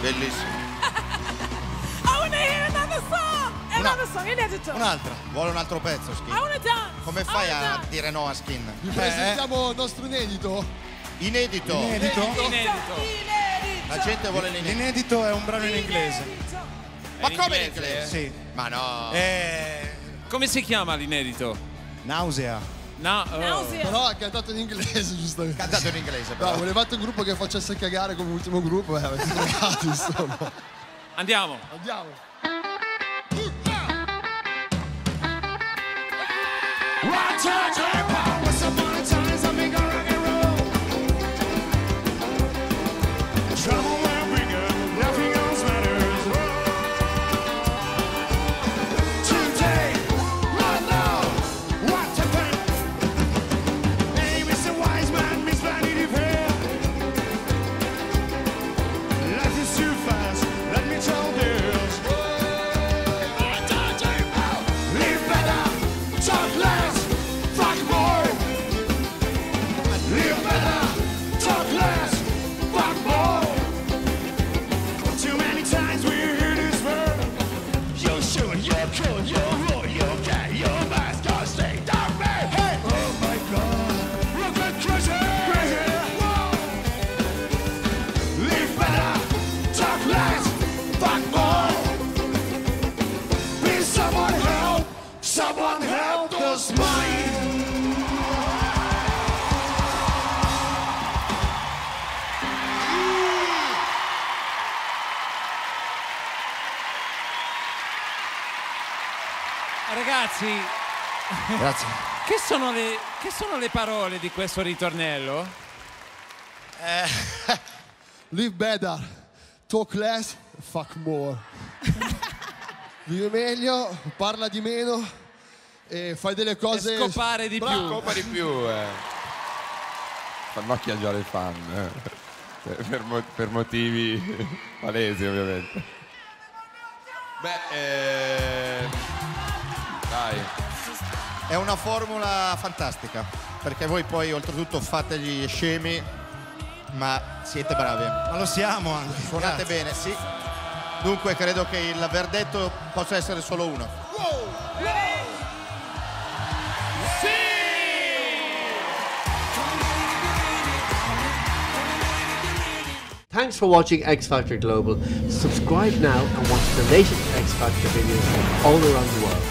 Bellissimo. I wanna hear another song! Another song, inedito. Un'altra, vuole un altro pezzo, Skin. Come fai a dire no a Skin? Vi presentiamo il nostro inedito. Inedito? Inedito? Inedito. La gente vuole l'inedito. L'inedito è un brano in inglese. Ma come in inglese? Sì. Ma no. Come si chiama l'inedito? Nausea. No. Però ha cantato in inglese, giustamente. Cantato in inglese, però. No, volevate un gruppo che facesse cagare come ultimo gruppo, avete trovato, insomma. Andiamo. Andiamo. Ragazzi, grazie. Che sono le parole di questo ritornello? Live better, talk less, fuck more. Vive meglio, parla di meno e fai delle cose... E scopare di più. Scopa di più. Fanno chiaggiare i fan, per motivi palesi ovviamente. Beh, dai. È una formula fantastica, perché voi poi oltretutto fate gli scemi, ma siete bravi. Ma lo siamo anche. Suonate bene, sì. Dunque credo che il verdetto possa essere solo uno. Wow. Sì! Thanks for watching X-Factor Global. Subscribe now and watch the latest X-Factor videos all around the world.